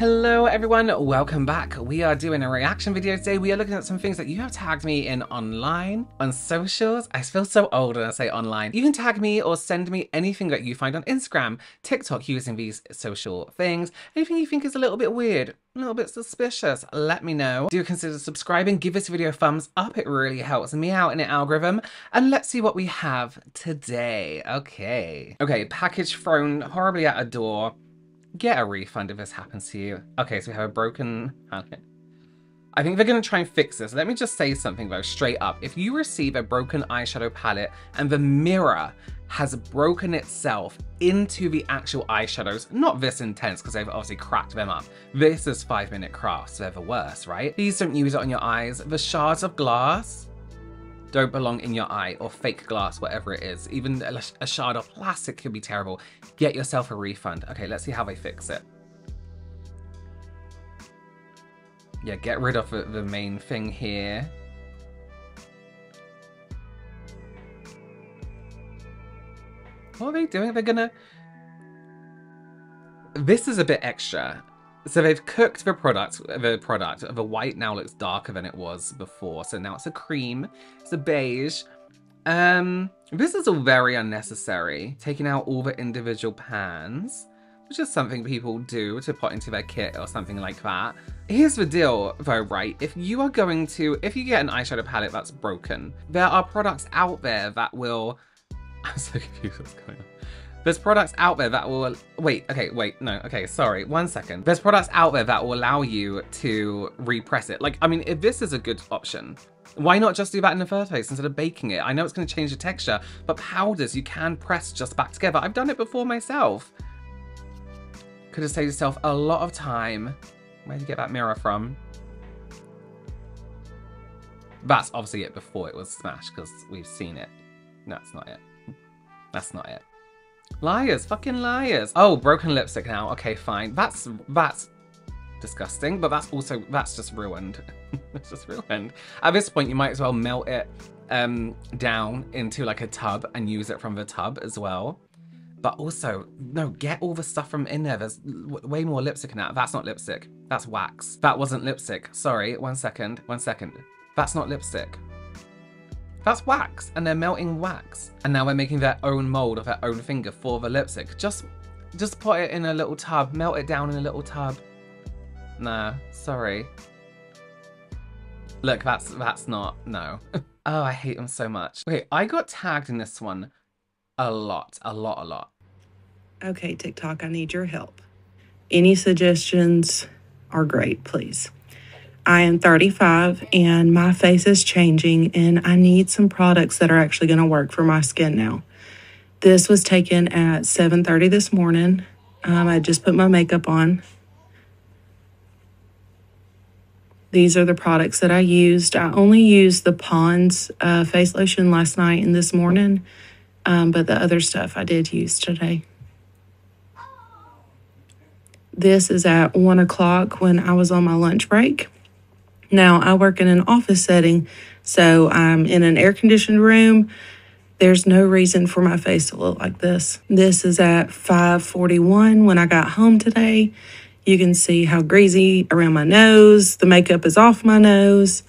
Hello everyone, welcome back. We are doing a reaction video today. We are looking at some things that you have tagged me in online, on socials. I feel so old when I say online. You can tag me or send me anything that you find on Instagram, TikTok, using these social things. Anything you think is a little bit weird, a little bit suspicious, let me know. Do consider subscribing, give this video a thumbs up. It really helps me out in the algorithm. And let's see what we have today. Okay, package thrown horribly at a door. Get a refund if this happens to you. Okay, so we have a broken handle. I think they're gonna try and fix this. Let me just say something though, straight up. If you receive a broken eyeshadow palette and the mirror has broken itself into the actual eyeshadows, not this intense because they've obviously cracked them up. This is 5-minute crafts, so they're the worst, right? Please don't use it on your eyes. The shards of glass don't belong in your eye, or fake glass, whatever it is. Even a shard of plastic could be terrible. Get yourself a refund. Okay, let's see how they fix it. Yeah, get rid of the main thing here. What are they doing? They're gonna... This is a bit extra. So they've cooked the product. The white now looks darker than it was before. So now it's a cream, it's a beige. This is all very unnecessary. Taking out all the individual pans, which is something people do to put into their kit or something like that. Here's the deal though, right? If you get an eyeshadow palette that's broken, there are products out there that will, I'm so confused what's going on. There's products out there that will, There's products out there that will allow you to repress it. Like, I mean, if this is a good option, why not just do that in the first place instead of baking it? I know it's gonna change the texture, but powders you can press just back together. I've done it before myself. Could have saved yourself a lot of time. Where'd you get that mirror from? That's obviously it before it was smashed because we've seen it. No, that's not it. That's not it. Liars, fucking liars. Oh, broken lipstick now. Okay, fine. That's disgusting, but that's just ruined. It's just ruined. At this point, you might as well melt it down into like a tub and use it from the tub as well. But also, no, get all the stuff from in there. There's way more lipstick now. That's not lipstick. That's wax. That wasn't lipstick. Sorry, one second. That's not lipstick. That's wax, and they're melting wax. And now they're making their own mold of their own finger for the lipstick. Just put it in a little tub, melt it down in a little tub. Nah, sorry. Look, that's not, no. Oh, I hate them so much. Okay, I got tagged in this one a lot. Okay, TikTok, I need your help. Any suggestions are great, please. I am 35 and my face is changing and I need some products that are actually going to work for my skin now. This was taken at 7:30 this morning. I just put my makeup on. These are the products that I used. I only used the Pond's face lotion last night and this morning, but the other stuff I did use today. This is at 1 o'clock when I was on my lunch break. Now, I work in an office setting, so I'm in an air-conditioned room. There's no reason for my face to look like this. This is at 5:41 when I got home today. You can see how greasy around my nose. The makeup is off my nose.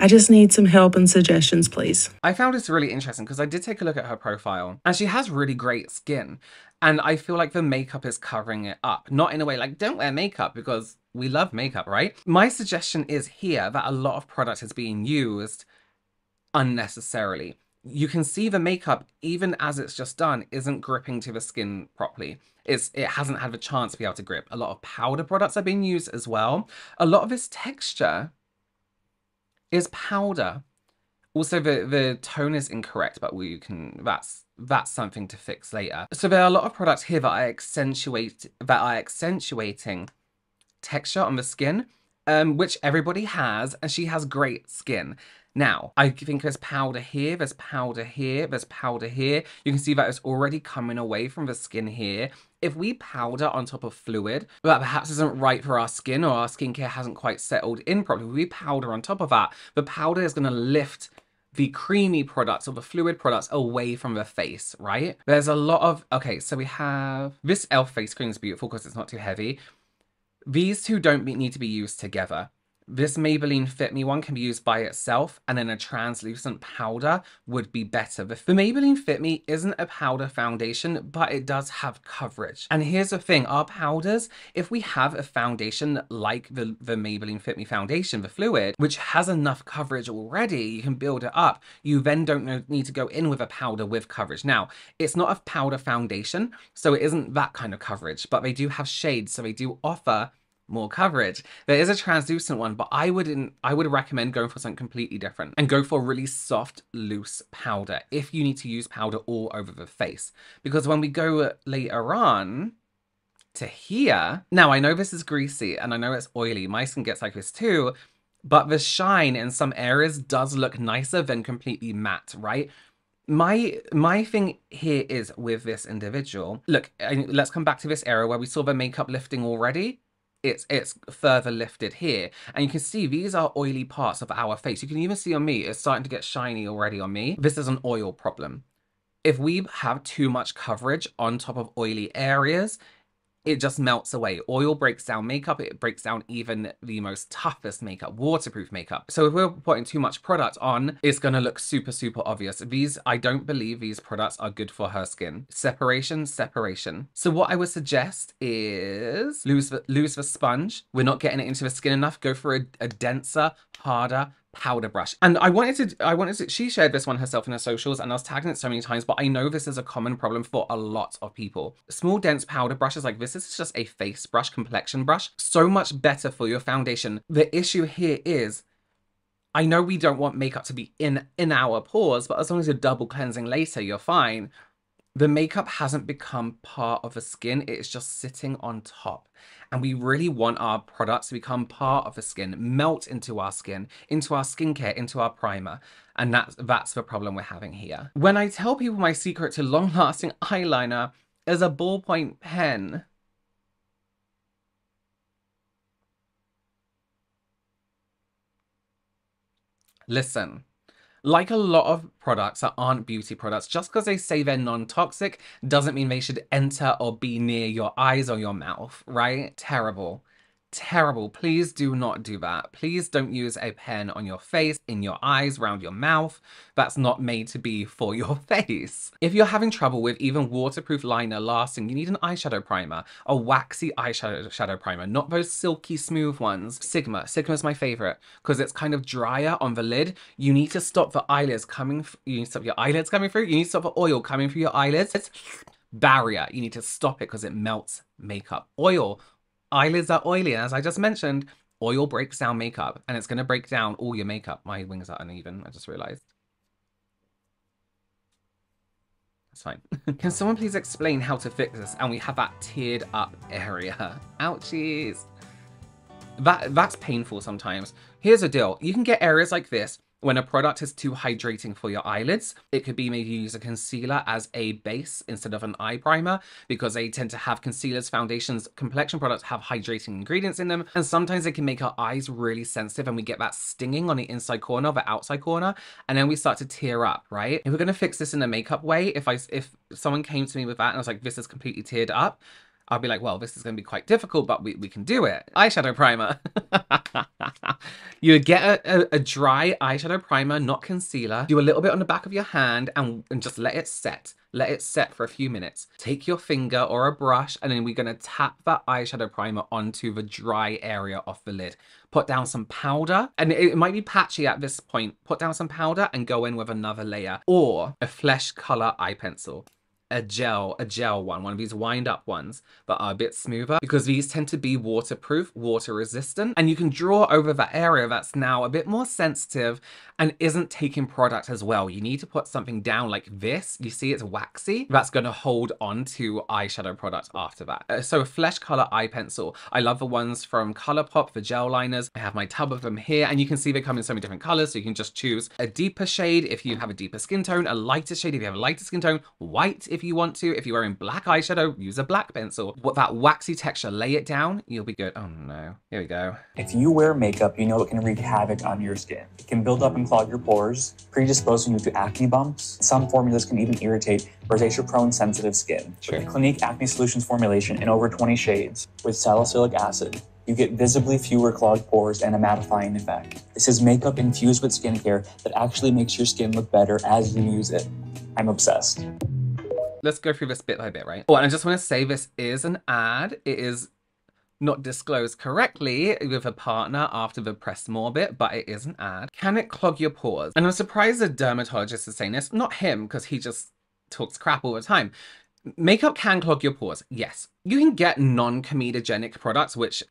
I just need some help and suggestions, please. I found this really interesting because I did take a look at her profile and she has really great skin. And I feel like the makeup is covering it up. Not in a way like, don't wear makeup, because we love makeup, right? My suggestion is here that a lot of product is being used unnecessarily. You can see the makeup, even as it's just done, isn't gripping to the skin properly. It hasn't had the chance to be able to grip. A lot of powder products are being used as well. A lot of this texture is powder. Also, the tone is incorrect, but that's something to fix later. So there are a lot of products here that are accentuating texture on the skin, which everybody has, and she has great skin. Now, I think there's powder here, there's powder here, there's powder here. You can see that it's already coming away from the skin here. If we powder on top of fluid, that perhaps isn't right for our skin, or our skincare hasn't quite settled in properly. If we powder on top of that, the powder is gonna lift the creamy products or the fluid products away from the face, right? There's a lot of, okay, so we have, this e.l.f. face cream is beautiful because it's not too heavy. These two don't need to be used together. This Maybelline Fit Me one can be used by itself, and then a translucent powder would be better. The Maybelline Fit Me isn't a powder foundation, but it does have coverage. And here's the thing, our powders, if we have a foundation like the Maybelline Fit Me foundation, the fluid, which has enough coverage already, you can build it up. You then don't need to go in with a powder with coverage. Now, it's not a powder foundation, so it isn't that kind of coverage, but they do have shades, so they do offer more coverage. There is a translucent one, but I would recommend going for something completely different and go for really soft, loose powder if you need to use powder all over the face. Because when we go later on to here, now I know this is greasy and I know it's oily. My skin gets like this too, but the shine in some areas does look nicer than completely matte, right? My thing here is with this individual, look, let's come back to this area where we saw the makeup lifting already. It's further lifted here, and you can see these are oily parts of our face. You can even see on me, it's starting to get shiny already on me. This is an oil problem. If we have too much coverage on top of oily areas, it just melts away. Oil breaks down makeup, it breaks down even the most toughest makeup, waterproof makeup. So if we're putting too much product on, it's gonna look super, super obvious. These, I don't believe these products are good for her skin. Separation, separation. So what I would suggest is lose the sponge. We're not getting it into the skin enough. Go for a denser, harder powder brush. And I wanted to, she shared this one herself in her socials and I was tagging it so many times, but I know this is a common problem for a lot of people. Small dense powder brushes like this, this is just a face brush, complexion brush, so much better for your foundation. The issue here is, I know we don't want makeup to be in our pores, but as long as you're double cleansing later, you're fine. The makeup hasn't become part of the skin, it is just sitting on top. And we really want our products to become part of the skin, melt into our skin, into our skincare, into our primer. And that's the problem we're having here. When I tell people my secret to long-lasting eyeliner is a ballpoint pen. Listen. Like a lot of products that aren't beauty products, just because they say they're non-toxic doesn't mean they should enter or be near your eyes or your mouth, right? Terrible. Terrible. Please do not do that. Please don't use a pen on your face, in your eyes, around your mouth. That's not made to be for your face. If you're having trouble with even waterproof liner lasting, you need an eyeshadow primer, a waxy shadow primer, not those silky smooth ones. Sigma. Sigma's my favorite because it's kind of drier on the lid. You need to stop the eyelids coming. You need to stop your eyelids coming through. You need to stop the oil coming through your eyelids. It's barrier. You need to stop it because it melts makeup. Oil. Eyelids are oily, as I just mentioned, oil breaks down makeup, and it's going to break down all your makeup. My wings are uneven, I just realized. That's fine. Can someone please explain how to fix this? And we have that teared up area. Ouchies. That's painful sometimes. Here's the deal. You can get areas like this when a product is too hydrating for your eyelids. It could be maybe you use a concealer as a base instead of an eye primer, because they tend to have concealers, foundations, complexion products have hydrating ingredients in them. And sometimes it can make our eyes really sensitive and we get that stinging on the inside corner, the outside corner, and then we start to tear up, right? If we're going to fix this in a makeup way, if someone came to me with that and I was like, this is completely teared up, I'll be like, well, this is going to be quite difficult, but we can do it. Eyeshadow primer. You would get a dry eyeshadow primer, not concealer. Do a little bit on the back of your hand and just let it set. Let it set for a few minutes. Take your finger or a brush, and then we're going to tap that eyeshadow primer onto the dry area of the lid. Put down some powder, and it might be patchy at this point. Put down some powder and go in with another layer or a flesh color eye pencil. A gel one of these wind up ones that are a bit smoother, because these tend to be waterproof, water resistant, and you can draw over that area that's now a bit more sensitive and isn't taking product as well. You need to put something down like this. You see it's waxy. That's going to hold on to eyeshadow product after that. So a flesh color eye pencil. I love the ones from Colourpop, the gel liners. I have my tub of them here, and you can see they come in so many different colors, so you can just choose a deeper shade if you have a deeper skin tone, a lighter shade if you have a lighter skin tone, white if you want to. If you're wearing black eyeshadow, use a black pencil. What that waxy texture, lay it down, you'll be good. Oh no, here we go. If you wear makeup, you know it can wreak havoc on your skin. It can build up and clog your pores, predisposing you to acne bumps. Some formulas can even irritate rosacea-prone sensitive skin. True. With the Clinique Acne Solutions formulation in over 20 shades with salicylic acid, you get visibly fewer clogged pores and a mattifying effect. This is makeup infused with skincare that actually makes your skin look better as you use it. I'm obsessed. Let's go through this bit by bit, right? Oh, and I just want to say this is an ad. It is not disclosed correctly with a partner after the press more bit, but it is an ad. Can it clog your pores? And I'm surprised a dermatologist is saying this. Not him, because he just talks crap all the time. Makeup can clog your pores, yes. You can get non-comedogenic products, which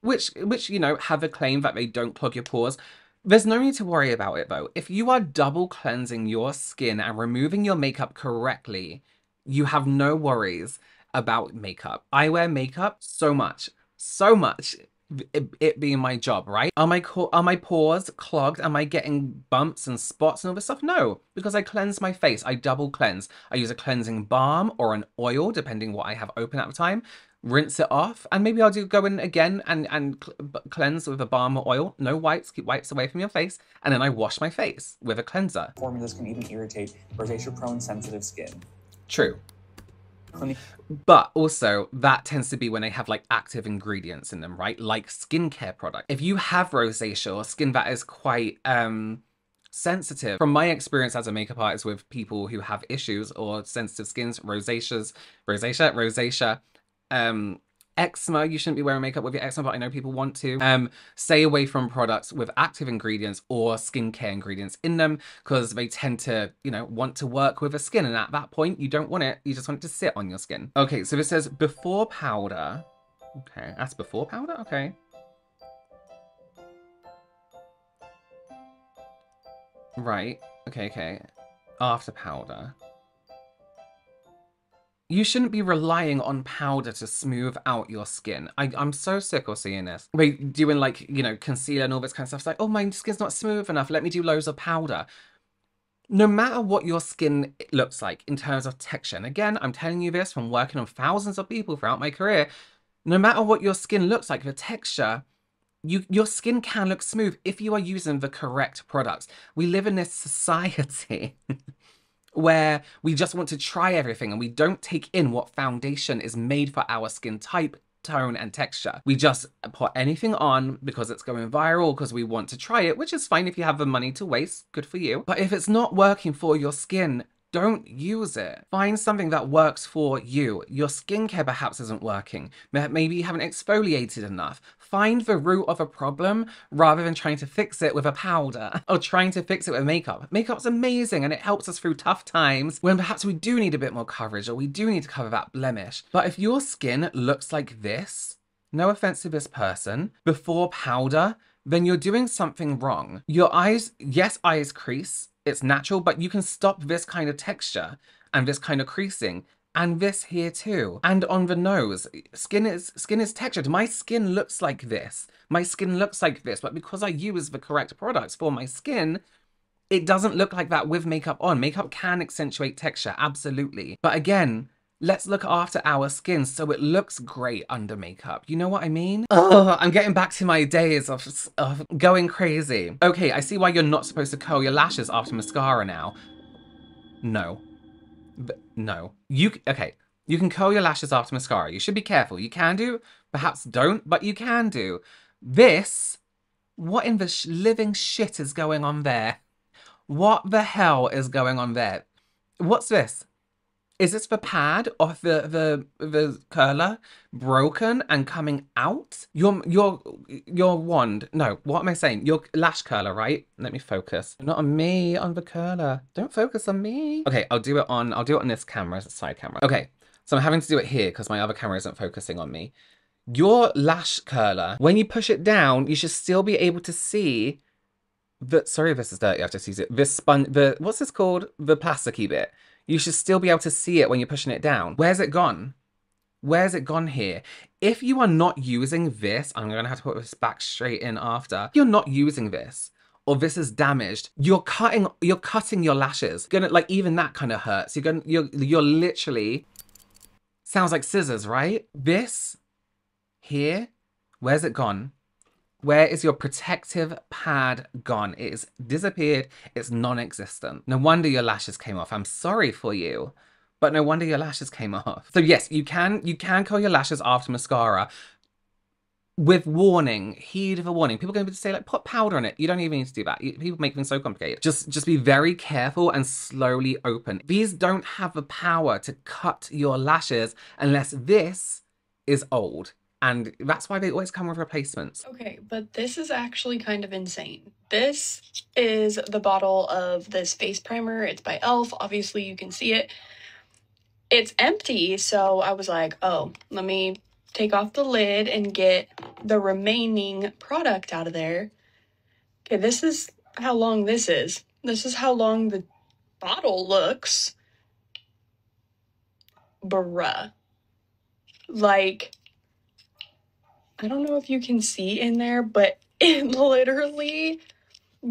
you know, have a claim that they don't clog your pores. There's no need to worry about it, though. If you are double cleansing your skin and removing your makeup correctly, you have no worries about makeup. I wear makeup so much. So much, it being my job, right? Are my pores clogged? Am I getting bumps and spots and all this stuff? No, because I cleanse my face. I double cleanse. I use a cleansing balm or an oil, depending what I have open at the time. Rinse it off, and maybe I'll go in again and cleanse with a balm or oil. No wipes, keep wipes away from your face, and then I wash my face with a cleanser. Formulas can even irritate rosacea-prone sensitive skin. True. But also, that tends to be when they have like active ingredients in them, right? Like skincare product. If you have rosacea or skin that is quite sensitive, from my experience as a makeup artist with people who have issues or sensitive skins, eczema, you shouldn't be wearing makeup with your eczema, but I know people want to. Stay away from products with active ingredients or skincare ingredients in them, because they tend to, you know, want to work with a skin, and at that point you don't want it, you just want it to sit on your skin. Okay, so this says before powder. Okay, that's before powder, okay. Right, okay. After powder. You shouldn't be relying on powder to smooth out your skin. I'm so sick of seeing this. We're doing like, you know, concealer and all this kind of stuff. It's like, oh, my skin's not smooth enough. Let me do loads of powder. No matter what your skin looks like in terms of texture. And again, I'm telling you this from working on thousands of people throughout my career. No matter what your skin looks like, the texture, your skin can look smooth if you are using the correct products. We live in this society where we just want to try everything and we don't take in what foundation is made for our skin type, tone, and texture. We just put anything on because it's going viral, because we want to try it, which is fine if you have the money to waste, good for you. But if it's not working for your skin, don't use it. Find something that works for you. Your skincare perhaps isn't working. Maybe you haven't exfoliated enough. Find the root of a problem rather than trying to fix it with a powder or trying to fix it with makeup. Makeup's amazing and it helps us through tough times when perhaps we do need a bit more coverage or we do need to cover that blemish. But if your skin looks like this, no offense to this person, before powder, then you're doing something wrong. Your eyes, yes, eyes crease, it's natural, but you can stop this kind of texture and this kind of creasing. And this here too. And on the nose, skin is textured. My skin looks like this. My skin looks like this, but because I use the correct products for my skin, it doesn't look like that with makeup on. Makeup can accentuate texture, absolutely. But again, let's look after our skin so it looks great under makeup. You know what I mean? Ugh, I'm getting back to my days of going crazy. Okay, I see why you're not supposed to curl your lashes after mascara now. No. No. You can curl your lashes after mascara. You should be careful. You can do, perhaps don't, but you can do. This, what in the living shit is going on there? What the hell is going on there? What's this? Is this the pad or the curler broken and coming out? Your wand, no, what am I saying? Your lash curler, right? Let me focus. Not on me, on the curler. Don't focus on me. Okay, I'll do it on this camera, it's a side camera. Okay, so I'm having to do it here because my other camera isn't focusing on me. Your lash curler, when you push it down, you should still be able to see the, sorry if this is dirty, I have to use it. This sponge, what's this called? The plasticky bit. You should still be able to see it when you're pushing it down. Where's it gone? Where's it gone here? If you are not using this, I'm gonna have to put this back straight in after. If you're not using this, or this is damaged, you're cutting your lashes. You're gonna, like, even that kind of hurts. You're literally, sounds like scissors, right? This here, where's it gone? Where is your protective pad gone? It has disappeared. It's non-existent. No wonder your lashes came off. I'm sorry for you, but no wonder your lashes came off. So yes, you can curl your lashes after mascara. with warning, heed of a warning. People are going to say, like, put powder on it. You don't even need to do that. People make things so complicated. Just be very careful and slowly open. These don't have the power to cut your lashes unless this is old. And that's why they always come with replacements. Okay, but this is actually kind of insane. This is the bottle of this face primer. It's by e.l.f. Obviously, you can see it. It's empty, so I was like, oh, let me take off the lid and get the remaining product out of there. Okay, this is how long this is. This is how long the bottle looks. Bruh. Like, I don't know if you can see in there, but it literally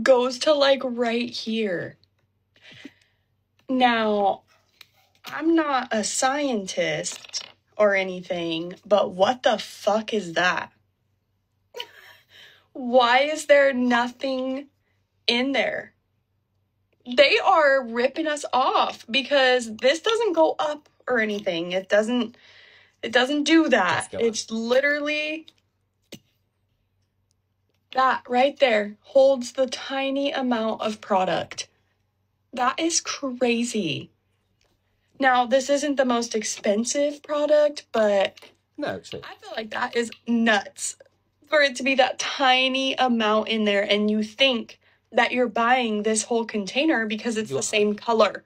goes to like right here. Now, I'm not a scientist or anything, but what the fuck is that? Why is there nothing in there? They are ripping us off because this doesn't go up or anything. It doesn't do that. It's literally that right there holds the tiny amount of product. That is crazy. Now, this isn't the most expensive product, but no, it's not. I feel like that is nuts for it to be that tiny amount in there, and you think that you're buying this whole container because it's the same color.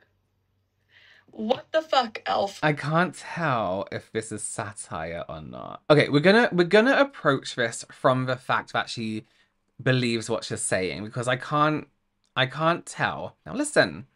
What the fuck, e.l.f.? I can't tell if this is satire or not. Okay, we're gonna approach this from the fact that she believes what she's saying, because I can't tell. Now listen.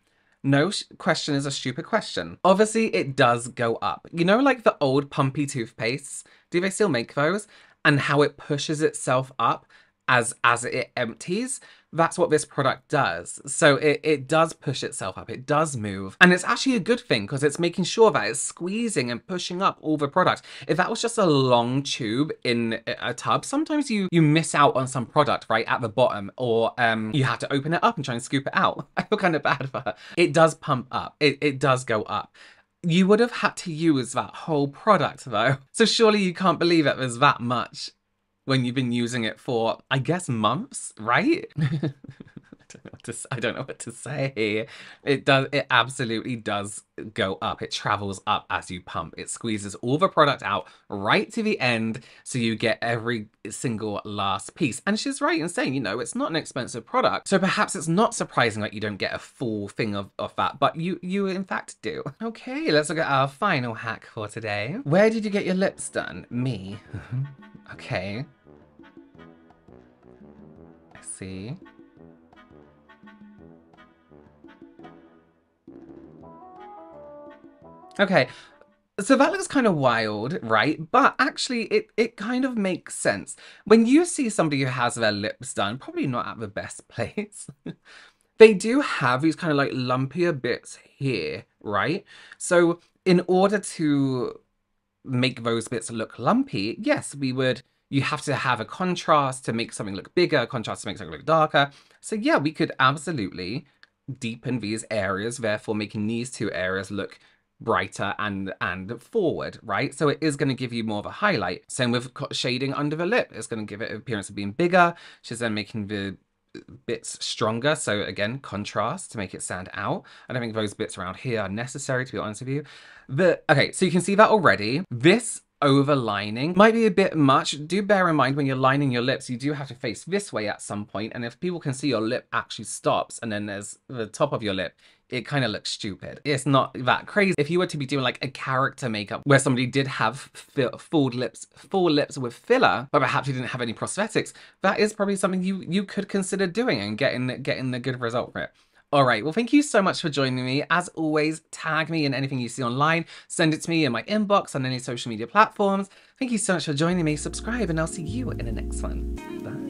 No question is a stupid question. Obviously, it does go up. You know, like the old pumpy toothpastes? Do they still make those? And how it pushes itself up as it empties? That's what this product does. So it does push itself up. It does move. And it's actually a good thing because it's making sure that it's squeezing and pushing up all the product. If that was just a long tube in a tub, sometimes you miss out on some product right at the bottom, or you have to open it up and try and scoop it out. I feel kind of bad for her. It does pump up. It does go up. You would have had to use that whole product though. So surely you can't believe it was that much when you've been using it for, I guess, months, right? I don't know what to say. It absolutely does go up. It travels up as you pump. It squeezes all the product out right to the end, so you get every single last piece. And she's right in saying, you know, it's not an expensive product, so perhaps it's not surprising that you don't get a full thing of that, but you in fact do. Okay, let's look at our final hack for today. Where did you get your lips done? Me. Okay. I see. Okay, so that looks kind of wild, right? But actually, it kind of makes sense. When you see somebody who has their lips done, probably not at the best place, they do have these kind of like lumpier bits here, right? So in order to make those bits look lumpy, yes, you have to have a contrast to make something look bigger, a contrast to make something look darker. So yeah, we could absolutely deepen these areas, therefore making these two areas look brighter and forward, right? So it is going to give you more of a highlight. Same with shading under the lip. It's going to give it an appearance of being bigger. She's then making the bits stronger, so again, contrast to make it stand out. I don't think those bits around here are necessary, to be honest with you. Okay, so you can see that already. This overlining might be a bit much. Do bear in mind when you're lining your lips, you do have to face this way at some point, and if people can see your lip actually stops and then there's the top of your lip, it kind of looks stupid. It's not that crazy. If you were to be doing like a character makeup where somebody did have full lips with filler, but perhaps you didn't have any prosthetics, that is probably something you could consider doing and getting the good result for it. All right, well, thank you so much for joining me. As always, tag me in anything you see online. Send it to me in my inbox on any social media platforms. Thank you so much for joining me. Subscribe, and I'll see you in the next one. Bye.